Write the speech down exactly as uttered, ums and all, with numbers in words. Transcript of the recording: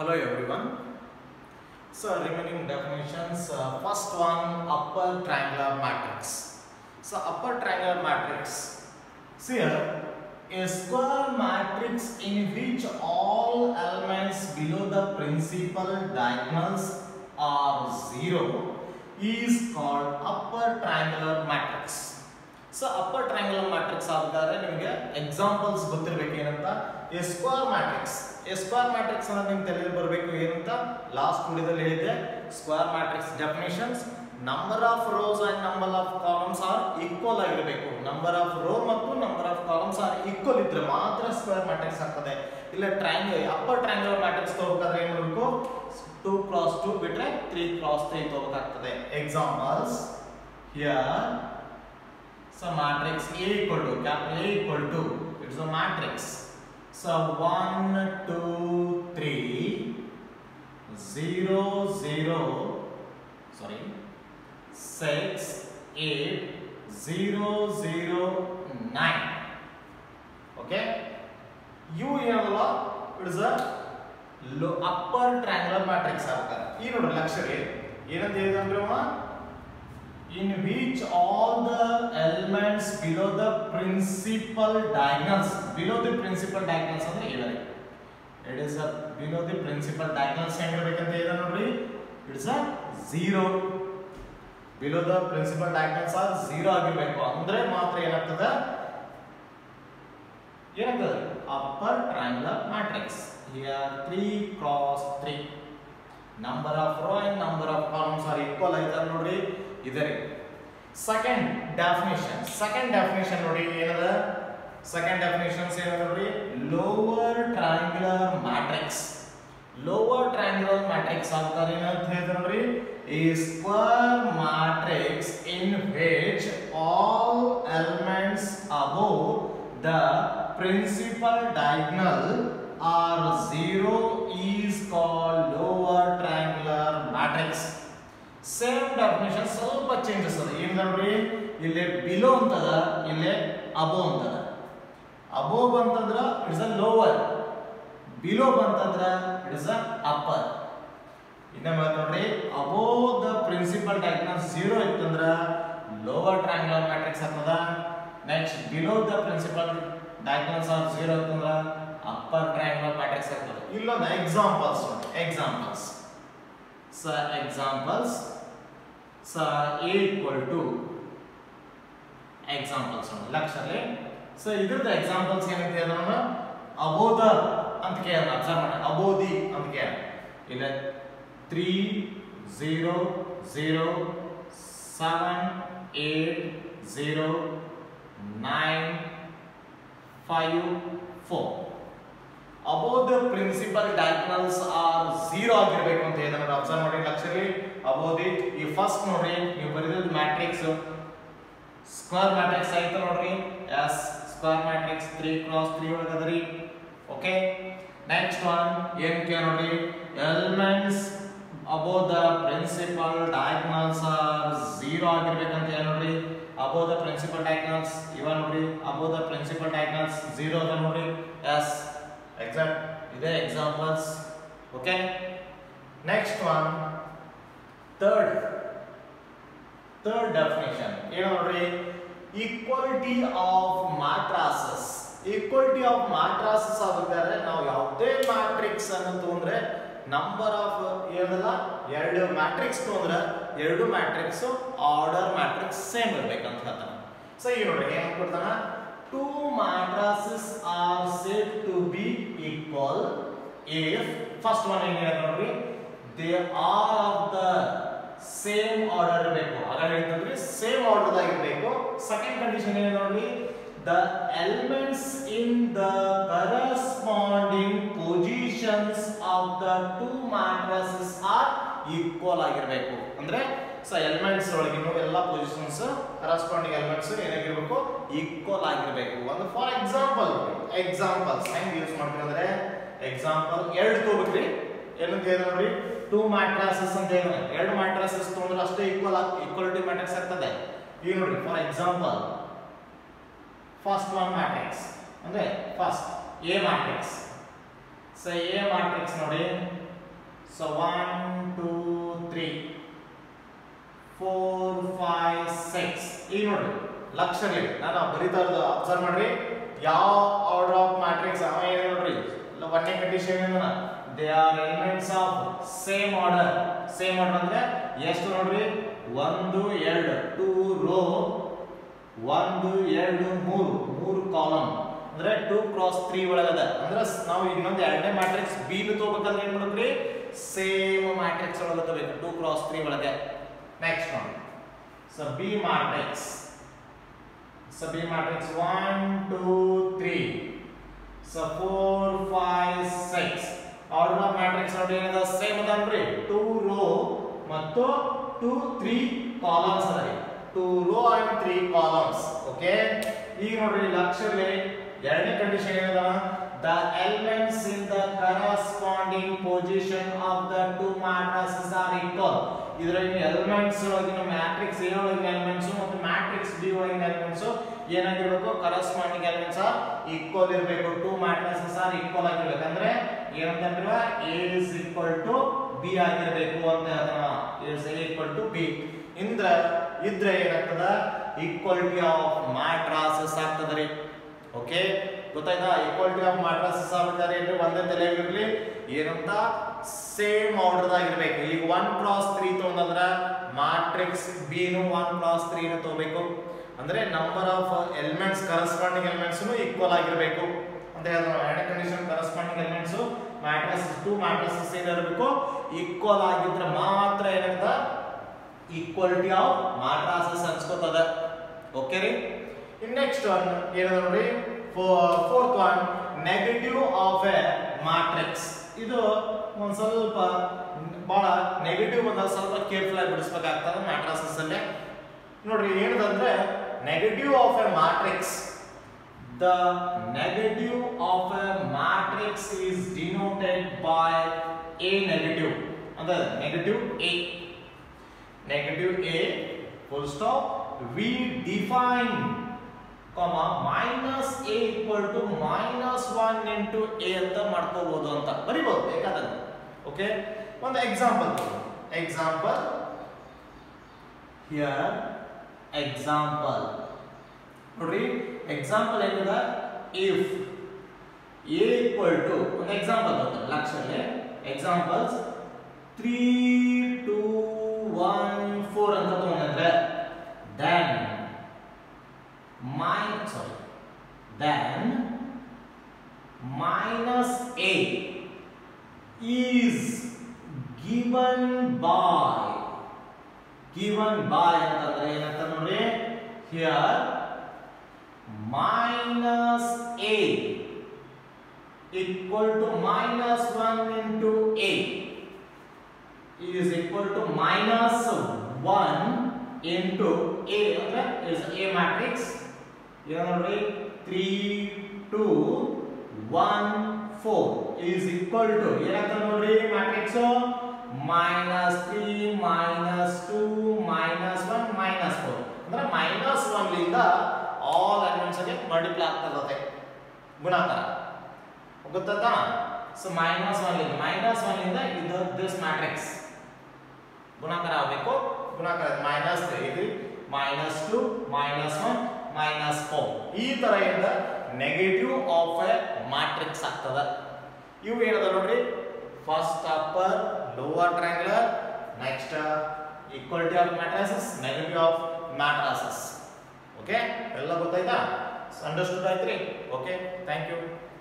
Hello everyone. So remaining definitions. Uh, first one, upper triangular matrix. So upper triangular matrix. See here, a square matrix in which all elements below the principal diagonals are zero is called upper triangular matrix. So upper triangular matrix are examples a square matrix. A square matrix is last video square matrix definitions. Number of rows and number of columns are equal. Number of rows and number of columns are equal. Square matrix triangle upper triangular matrix two cross two three cross three. Examples here. So matrix A equal to capital A equal to it's a matrix. So one, two, three, zero, zero, sorry, six, eight, zero, zero, nine. Okay? U it is a low upper triangular matrix. This is lecture in which all the elements below the principal diagonals, below the principal diagonals are here. It is a below the principal diagonals it is a zero. Below the principal diagonals are zero argument. Upper triangular matrix. Here three cross three. Number of row and number of columns are equal either. Either. Second definition. Second definition another. Second definition say lower triangular matrix. Lower triangular matrix is square matrix in which all elements above the principal diagonal are zero is called lower triangular matrix. Same definition, some changes are there. Here below and here above and above it is a lower, below it is a upper. In the matter above the principal diagonal zero is lower triangular matrix. Next below the principal diagonals are zero is upper triangular matrix. Here are the examples. Examples. So examples. So A equal to examples. So these are the examples above the above the three, zero, zero, seven, eight, zero, nine, five, four. Above the principal diagonals are zero ಆಗಿರಬೇಕು ಅಂತ ಹೇಳಿದವರು observe ಮಾಡಿ actually above the ಈ first ನೋಡಿ ನೀವು ಬರೆದಿದ್ದು matrix square matrix ಐತ ನೋಡಿ s square matrix three cross three ಒಳಗೆ ಅದರಿ. Okay, next one n ಕೆ ನೋಡಿ elements above the principal diagonals are zero ಆಗಿರಬೇಕು ಅಂತ ಹೇಳೋರಿ above the principal diagonals ಇವ ನೋಡಿ above the principal diagonals zero ಅದ ನೋಡಿ s. Exact. These examples. Okay. Next one. Third. Third definition. You know, equality of matrices. Equality of matrices are there. Now, the matrix and number of yellow matrix yellow matrix order matrix same. So you know, two matrices are said to be equal if first one in here they are of the same order beko. Same order beko. Second condition is the elements in the corresponding positions of the two matrices are equal beko. So elements ಒಳಗೆ ಇರುವ ಎಲ್ಲಾ positions corresponding elements ಏನಾಗಿರಬೇಕು equal ಆಗಿರಬೇಕು. ಒಂದು for example examples ಹೆಂಗ್ use ಮಾಡ್ತೀವಿ ಅಂದ್ರೆ example ಎರಡು ತಗೊಳ್ಬೇಕ್ರಿ ಏನು ಅಂತ ಹೇಳಿದ್ರು ನೋಡಿ two matrices ಅಂತ ಹೇಳಿದ್ರು ಎರಡು matrices ತಗೊಂಡ್ರೆ ಅಷ್ಟೇ equal equality matrix ಆಗ್ತದೆ. ಈಗ ನೋಡಿ for example first one matrix ಅಂದ್ರೆ first A matrix. So A matrix ನೋಡಿ So one, two, three, four, five, six. E nodi, lakshya nodi. Nanu barita irudu observe madri. Yav order of matrix ava enu nodri. One condition enna they are elements of same order. Same order andre eshtu nodri? one, two, two row, one, two, three, three column. Andre two cross three olagada. Andre now innondu erane matrix B nu tobekandre enu madri? Same matrix olagada beku two cross three olage. Next one. So B matrix. So B matrix one, two, three. So four, five, six. Order of matrix are the same as two row and two, three columns. two row and three columns. Okay? This is the second condition. The elements in the corresponding position of the two matrices are equal. These elements are in the matrix A and elements and matrix B and elements. Corresponding elements are equal. Two matrices are equal. A is equal to B. A is equal to B. In the equality of matrices. Okay? Equality of matrices are same order da irbeku. Ee one cross three tondandra matrix B nu one cross three nu tobeku. Andre number of elements corresponding elements nu equal agirbeku ante helidru. Error condition corresponding elements matrix two matrices ina irbeku equal agidre maatra enagda equality of matrices anskotada. Okay ri? In next one enadru nodi fourth one negative of a matrix. Idu one ಸ್ವಲ್ಪ ಬಹಳ negative ಬಂದಾಗ ಸ್ವಲ್ಪ careful ಆಗಿ ಬಿಡಿಸಬೇಕಾಗುತ್ತದೆ matrices ಅಲ್ಲಿ. ನೋಡ್ರಿ ಏನಂದ್ರೆ negative of A matrix the negative of A matrix is denoted by A negative ಅಂದ್ರೆ negative A negative A full stop we define comma minus a equal to minus one into a ಅಂತ ಮಾಡ್ಕೋಬಹುದು ಅಂತ ಬರಿಬಹುದು ಬೇಕಾದಂತ. Okay ಒಂದು example example here example ನೋಡಿ example ಏನದ if a equal to ಒಂದು example ಅಂತ ಲಕ್ಷಣೆ examples three, two, one, four ಅಂತ ತಗೊಂಡ್ರೆ then Min, sorry, then minus a is given by given by here minus a equal to minus one into a is equal to minus one into a. Okay, is a matrix. You know, three, two, one, four is equal to yeah, matrix so minus three, minus two, minus one, minus four. Then minus one in the all elements again multiply. So minus one in minus one in the this matrix. Minus three, minus two, minus one. Minus four. This is the negative of a matrix. You will first upper, lower triangular, next equality of matrices, negative of matrices. Okay? Understood? I think. Okay? Thank you.